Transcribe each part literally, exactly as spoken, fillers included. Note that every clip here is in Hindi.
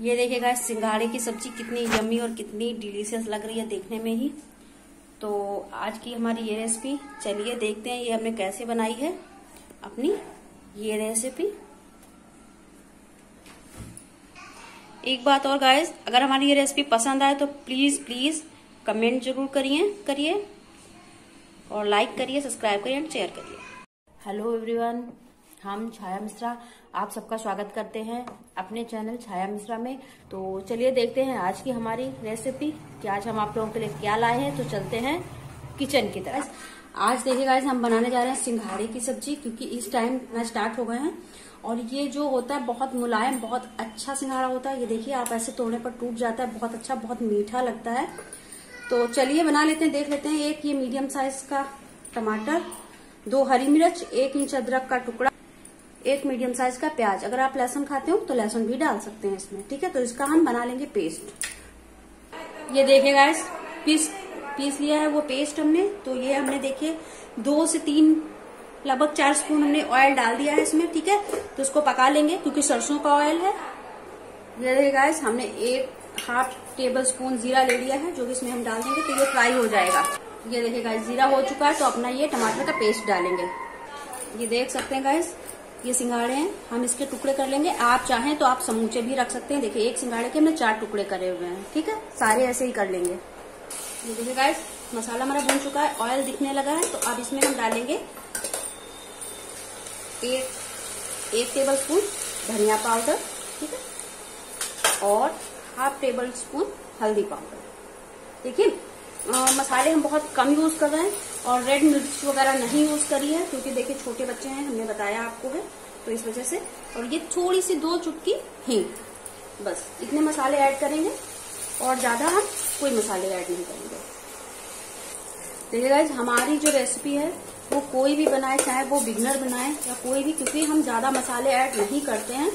ये देखिएगा सिंघाड़े की सब्जी कितनी यम्मी और कितनी डिलीशियस लग रही है देखने में ही। तो आज की हमारी ये रेसिपी, चलिए देखते हैं ये हमने कैसे बनाई है अपनी ये रेसिपी। एक बात और गाइस, अगर हमारी ये रेसिपी पसंद आए तो प्लीज प्लीज कमेंट जरूर करिए करिए और लाइक करिए, सब्सक्राइब करिए एंड शेयर करिए। हेलो एवरीवन, हम छाया मिश्रा आप सबका स्वागत करते हैं अपने चैनल छाया मिश्रा में। तो चलिए देखते हैं आज की हमारी रेसिपी कि आज हम आप लोगों के लिए क्या लाए हैं। तो चलते हैं किचन की तरफ। आज देखिए गाइस, हम बनाने जा रहे हैं सिंघाड़े की सब्जी, क्योंकि इस टाइम ना स्टार्ट हो गए हैं। और ये जो होता है बहुत मुलायम, बहुत अच्छा सिंघाड़ा होता है। ये देखिए, आप ऐसे तोड़ने पर टूट जाता है, बहुत अच्छा, बहुत मीठा लगता है। तो चलिए बना लेते हैं, देख लेते हैं। एक ये मीडियम साइज का टमाटर, दो हरी मिर्च, एक इंच अदरक का टुकड़ा, एक मीडियम साइज का प्याज। अगर आप लहसुन खाते हो तो लहसुन भी डाल सकते हैं इसमें, ठीक है। तो इसका हम बना लेंगे पेस्ट। ये देखिए गाइस, पीस पीस लिया है वो पेस्ट हमने। तो ये हमने देखिए दो से तीन, लगभग चार स्पून हमने ऑयल डाल दिया है इसमें, ठीक है। तो इसको पका लेंगे क्योंकि सरसों का ऑयल है। ये देखिए गाइस, हमने एक हाफ टेबल स्पून जीरा ले लिया है जो कि इसमें हम डाल देंगे, तो ये फ्राई हो जाएगा। ये देखिए गाइस, जीरा हो चुका है तो अपना ये टमाटर का पेस्ट डालेंगे। ये देख सकते हैं गाइस, ये सिंघाड़े हैं, हम इसके टुकड़े कर लेंगे। आप चाहें तो आप समूचे भी रख सकते हैं। देखिए एक सिंघाड़े के हमने चार टुकड़े करे हुए हैं, ठीक है। सारे ऐसे ही कर लेंगे। ये देखिए गाइस, मसाला हमारा भून चुका है, ऑयल दिखने लगा है। तो अब इसमें हम डालेंगे एक एक टेबल स्पून धनिया पाउडर, ठीक है, और हाफ टेबल स्पून हल्दी पाउडर। देखिए मसाले हम बहुत कम यूज कर रहे हैं और रेड मिर्च वगैरह नहीं यूज करी है, क्योंकि देखिए छोटे बच्चे हैं, हमने बताया आपको है, तो इस वजह से। और ये थोड़ी सी दो चुटकी हींग, बस इतने मसाले ऐड करेंगे और ज्यादा हम कोई मसाले ऐड नहीं करेंगे। देखिए गाइस, हमारी जो रेसिपी है वो कोई भी बनाए, चाहे वो बिगनर बनाए या कोई भी, क्योंकि हम ज्यादा मसाले ऐड नहीं करते हैं।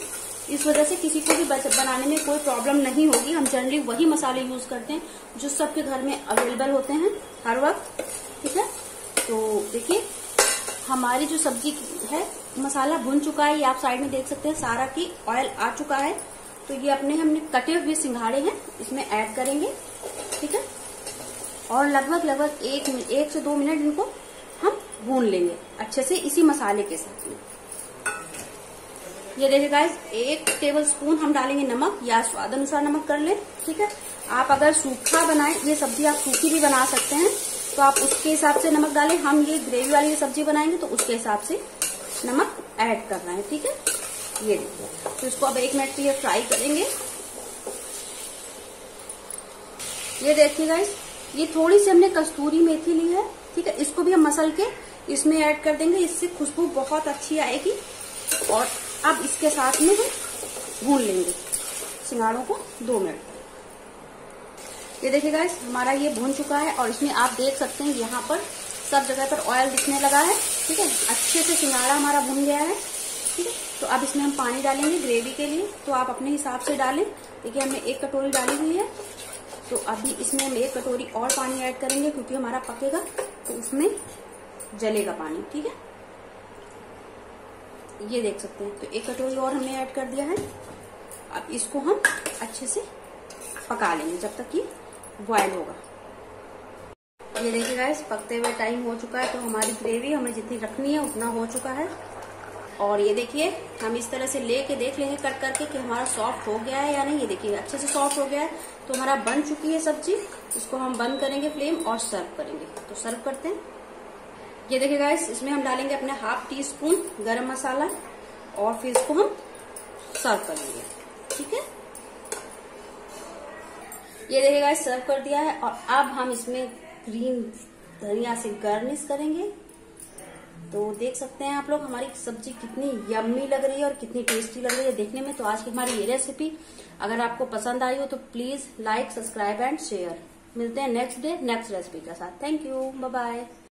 इस वजह से किसी को भी बनाने में कोई प्रॉब्लम नहीं होगी। हम जनरली वही मसाले यूज करते हैं जो सबके घर में अवेलेबल होते हैं हर वक्त, ठीक है। तो देखिए हमारी जो सब्जी है, मसाला भुन चुका है, ये आप साइड में देख सकते हैं सारा की ऑयल आ चुका है। तो ये अपने हमने कटे हुए सिंघाड़े हैं इसमें ऐड करेंगे, ठीक है। और लगभग लगभग एक, एक से दो मिनट इनको हम भून लेंगे अच्छे से इसी मसाले के साथ में। ये देखिए गाइस, एक टेबल स्पून हम डालेंगे नमक, या स्वाद अनुसार नमक कर ले, ठीक है। आप अगर सूखा बनाए, ये सब्जी आप सूखी भी बना सकते हैं, तो आप उसके हिसाब से नमक डालें। हम ये ग्रेवी वाली सब्जी बनाएंगे तो उसके हिसाब से नमक ऐड करना है, ठीक है। ये देखिए, तो इसको अब एक मिनट के लिए फ्राई करेंगे। ये देखिए गाइस, ये थोड़ी सी हमने कस्तूरी मेथी ली है, ठीक है, इसको भी हम मसल के इसमें ऐड कर देंगे, इससे खुशबू बहुत अच्छी आएगी। और अब इसके साथ में हम भून लेंगे सिंघाड़ों को दो मिनट। ये देखिए गाइस, हमारा ये भून चुका है और इसमें आप देख सकते हैं यहाँ पर सब जगह पर ऑयल दिखने लगा है, ठीक है। अच्छे से सिंघाड़ा हमारा भून गया है, ठीक है। तो अब इसमें हम पानी डालेंगे ग्रेवी के लिए, तो आप अपने हिसाब से डालें। देखिए हमने एक कटोरी डाली हुई है, तो अभी इसमें हम एक कटोरी और पानी ऐड करेंगे, क्योंकि हमारा पकेगा तो उसमें जलेगा पानी, ठीक है। ये देख सकते हैं, तो एक कटोरी और हमने ऐड कर दिया है। अब इसको हम अच्छे से पका लेंगे जब तक ये बॉयल होगा। ये देखिए गाइस, पकते हुए टाइम हो चुका है, तो हमारी ग्रेवी हमें जितनी रखनी है उतना हो चुका है। और ये देखिए, हम इस तरह से लेके देख लेंगे कट करके कि हमारा सॉफ्ट हो गया है या नहीं। ये देखिए अच्छे से सॉफ्ट हो गया है, तो हमारा बन चुकी है सब्जी। इसको हम बंद करेंगे फ्लेम और सर्व करेंगे, तो सर्व करते हैं। ये देखिए गाइस, इसमें हम डालेंगे अपने हाफ टी स्पून गरम मसाला और फिर इसको हम सर्व करेंगे, ठीक है। ये देखिए गाइस, सर्व कर दिया है। और अब हम इसमें ग्रीन धनिया से गार्निश करेंगे। तो देख सकते हैं आप लोग, हमारी सब्जी कितनी यम्मी लग रही है और कितनी टेस्टी लग रही है देखने में। तो आज की हमारी ये रेसिपी अगर आपको पसंद आई हो तो please like, subscribe and share. मिलते हैं नेक्स्ट डे नेक्स्ट रेसिपी के साथ। Thank you, bye bye.